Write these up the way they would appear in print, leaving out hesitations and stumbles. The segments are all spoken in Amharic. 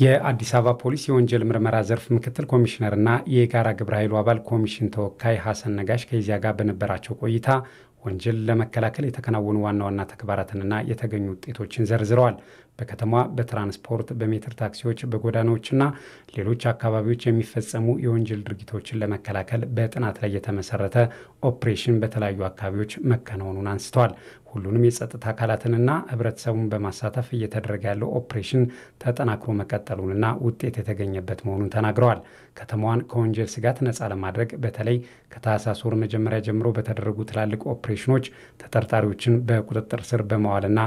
የአዲስ አበባ ፖሊስ የወንጀል ምርመራ ዘርፍ ምክትል ኮሚሽነርና የጋራ ግብረ ኃይል አባል ኮሚሽን ተወካይ ሐሰን ነጋሽ ከዚያ ጋር በነበራቸው ቆይታ ወንጀል ለመከላከል የተከናወኑ ዋና ዋና ተግባራትንና የተገኙ ውጤቶችን ዘርዝረዋል። በከተማዋ በትራንስፖርት በሜትር ታክሲዎች በጎዳናዎችና ሌሎች አካባቢዎች የሚፈጸሙ የወንጀል ድርጊቶችን ለመከላከል በጥናት ላይ የተመሰረተ ኦፕሬሽን በተለያዩ አካባቢዎች መከናወኑን አንስተዋል። ሁሉንም የጸጥታ አካላትንና ህብረተሰቡን በማሳተፍ እየተደረገ ያለው ኦፕሬሽን ተጠናክሮ መቀጠሉንና ውጤት የተገኘበት መሆኑን ተናግረዋል። ከተማዋን ከወንጀል ስጋት ነፃ ለማድረግ በተለይ ከታህሳስ ወር መጀመሪያ ጀምሮ በተደረጉ ትላልቅ ኦፕሬሽኖች ተጠርጣሪዎችን በቁጥጥር ስር በማዋልና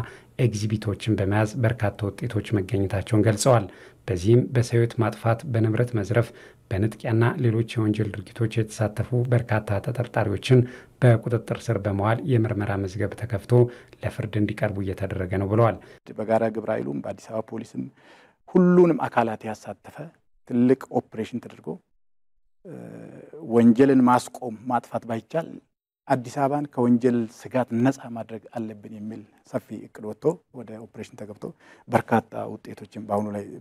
ኤግዚቢቶችን በመያዝ በርካታ ውጤቶች መገኘታቸውን ገልጸዋል። በዚህም በሰውት ማጥፋት፣ በንብረት መዝረፍ፣ በንጥቂያና ሌሎች የወንጀል ድርጊቶች የተሳተፉ በርካታ ተጠርጣሪዎችን በቁጥጥር ስር በመዋል የምርመራ መዝገብ ተከፍቶ ለፍርድ እንዲቀርቡ እየተደረገ ነው ብለዋል። በጋራ ግብረ ኃይሉም በአዲስ አበባ ፖሊስም ሁሉንም አካላት ያሳተፈ ትልቅ ኦፕሬሽን ተደርጎ ወንጀልን ማስቆም ማጥፋት ባይቻል አዲስ አበባን ከወንጀል ስጋት ነፃ ማድረግ አለብን የሚል ሰፊ እቅድ ወጥቶ ወደ ኦፕሬሽን ተገብቶ በርካታ ውጤቶችን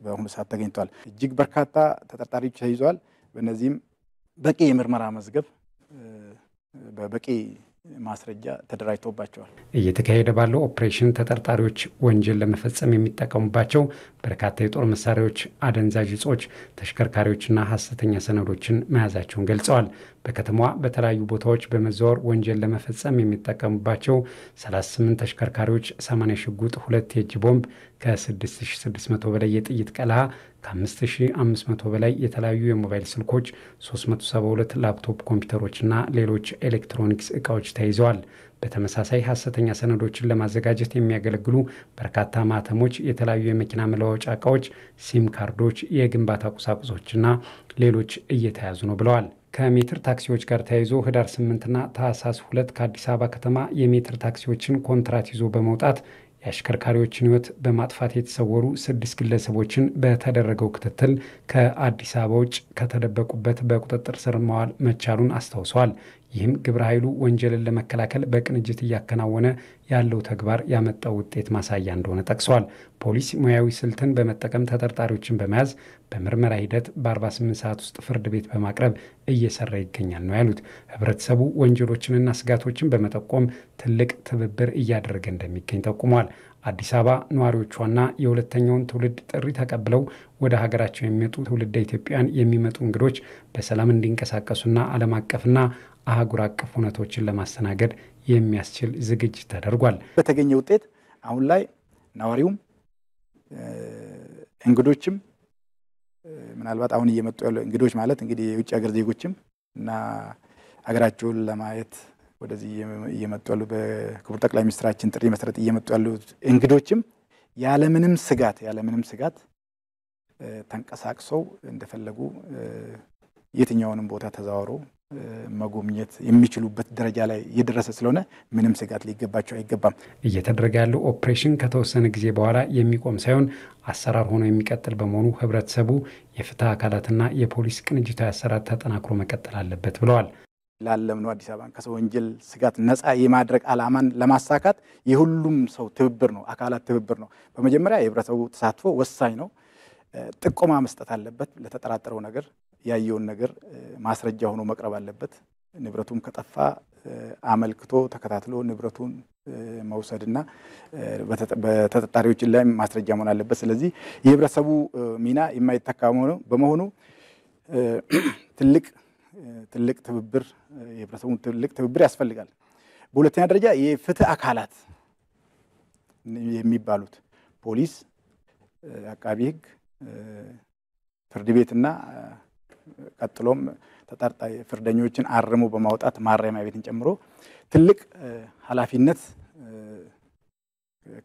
በአሁኑ ሰዓት ተገኝቷል። እጅግ በርካታ ተጠርጣሪዎች ተይዘዋል። በእነዚህም በቂ የምርመራ መዝገብ በበቂ ማስረጃ ተደራጅቶባቸዋል። እየተካሄደ ባለው ኦፕሬሽን ተጠርጣሪዎች ወንጀል ለመፈጸም የሚጠቀሙባቸው በርካታ የጦር መሳሪያዎች፣ አደንዛዥ እጾች፣ ተሽከርካሪዎችና ሐሰተኛ ሰነዶችን መያዛቸውን ገልጸዋል። በከተማዋ በተለያዩ ቦታዎች በመዘዋወር ወንጀል ለመፈጸም የሚጠቀሙባቸው 38 ተሽከርካሪዎች፣ 80 ሽጉጥ፣ 2 የእጅ ቦምብ፣ ከ6600 በላይ የጥይት ቀለሃ፣ ከ5500 በላይ የተለያዩ የሞባይል ስልኮች፣ 372 ላፕቶፕ ኮምፒውተሮችና ሌሎች ኤሌክትሮኒክስ እቃዎች ተይዘዋል። በተመሳሳይ ሐሰተኛ ሰነዶችን ለማዘጋጀት የሚያገለግሉ በርካታ ማተሞች፣ የተለያዩ የመኪና መለዋወጫ እቃዎች፣ ሲም ካርዶች፣ የግንባታ ቁሳቁሶችና ሌሎች እየተያዙ ነው ብለዋል። ከሜትር ታክሲዎች ጋር ተያይዞ ህዳር 8ና ታህሳስ 2 ከአዲስ አበባ ከተማ የሜትር ታክሲዎችን ኮንትራት ይዞ በመውጣት የአሽከርካሪዎችን ህይወት በማጥፋት የተሰወሩ 6 ግለሰቦችን በተደረገው ክትትል ከአዲስ አበባ ውጭ ከተደበቁበት በቁጥጥር ስር ማዋል መቻሉን አስታውሰዋል። ይህም ግብረ ኃይሉ ወንጀልን ለመከላከል በቅንጅት እያከናወነ ያለው ተግባር ያመጣው ውጤት ማሳያ እንደሆነ ጠቅሰዋል። ፖሊስ ሙያዊ ስልትን በመጠቀም ተጠርጣሪዎችን በመያዝ በምርመራ ሂደት በ48 ሰዓት ውስጥ ፍርድ ቤት በማቅረብ እየሰራ ይገኛል ነው ያሉት። ህብረተሰቡ ወንጀሎችንና ስጋቶችን በመጠቆም ትልቅ ትብብር እያደረገ እንደሚገኝ ጠቁሟል። አዲስ አበባ ነዋሪዎቿና የሁለተኛውን ትውልድ ጥሪ ተቀብለው ወደ ሀገራቸው የሚመጡ ትውልደ ኢትዮጵያን የሚመጡ እንግዶች በሰላም እንዲንቀሳቀሱና ዓለም አቀፍና አህጉር አቀፍ ሁነቶችን ለማስተናገድ የሚያስችል ዝግጅት ተደርጓል። በተገኘ ውጤት አሁን ላይ ነዋሪውም እንግዶችም ምናልባት አሁን እየመጡ ያሉ እንግዶች ማለት እንግዲህ የውጭ ሀገር ዜጎችም እና ሀገራቸውን ለማየት ወደዚህ እየመጡ ያሉ በክቡር ጠቅላይ ሚኒስትራችን ጥሪ መሰረት እየመጡ ያሉ እንግዶችም ያለምንም ስጋት ተንቀሳቅሰው እንደፈለጉ የትኛውንም ቦታ ተዛውሮ መጎብኘት የሚችሉበት ደረጃ ላይ የደረሰ ስለሆነ ምንም ስጋት ሊገባቸው አይገባም። እየተደረገ ያለው ኦፕሬሽን ከተወሰነ ጊዜ በኋላ የሚቆም ሳይሆን አሰራር ሆኖ የሚቀጥል በመሆኑ ህብረተሰቡ፣ የፍትህ አካላትና የፖሊስ ቅንጅታዊ አሰራር ተጠናክሮ መቀጠል አለበት ብለዋል። ላለምነው አዲስ አበባን ከወንጀል ስጋት ነፃ የማድረግ ዓላማን ለማሳካት የሁሉም ሰው ትብብር ነው፣ አካላት ትብብር ነው። በመጀመሪያ የህብረተሰቡ ተሳትፎ ወሳኝ ነው። ጥቆማ መስጠት አለበት። ለተጠራጠረው ነገር ያየውን ነገር ማስረጃ ሆኖ መቅረብ አለበት። ንብረቱም ከጠፋ አመልክቶ ተከታትሎ ንብረቱን መውሰድና በተጠርጣሪዎች ላይ ማስረጃ መሆን አለበት። ስለዚህ የህብረተሰቡ ሚና የማይተካ በመሆኑ ትልቅ ትብብር የህብረተሰቡን ትልቅ ትብብር ያስፈልጋል። በሁለተኛ ደረጃ የፍትህ አካላት የሚባሉት ፖሊስ፣ አቃቢ ህግ፣ ፍርድ ቤትና ቀጥሎም ተጠርጣሪ ፍርደኞችን አርሞ በማውጣት ማረሚያ ቤትን ጨምሮ ትልቅ ኃላፊነት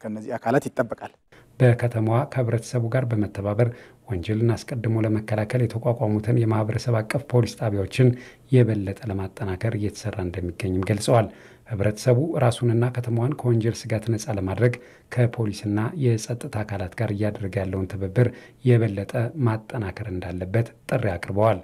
ከነዚህ አካላት ይጠበቃል። በከተማዋ ከህብረተሰቡ ጋር በመተባበር ወንጀልን አስቀድሞ ለመከላከል የተቋቋሙትን የማህበረሰብ አቀፍ ፖሊስ ጣቢያዎችን የበለጠ ለማጠናከር እየተሰራ እንደሚገኝም ገልጸዋል። ህብረተሰቡ ራሱንና ከተማዋን ከወንጀል ስጋት ነፃ ለማድረግ ከፖሊስና የጸጥታ አካላት ጋር እያደረገ ያለውን ትብብር የበለጠ ማጠናከር እንዳለበት ጥሪ አቅርበዋል።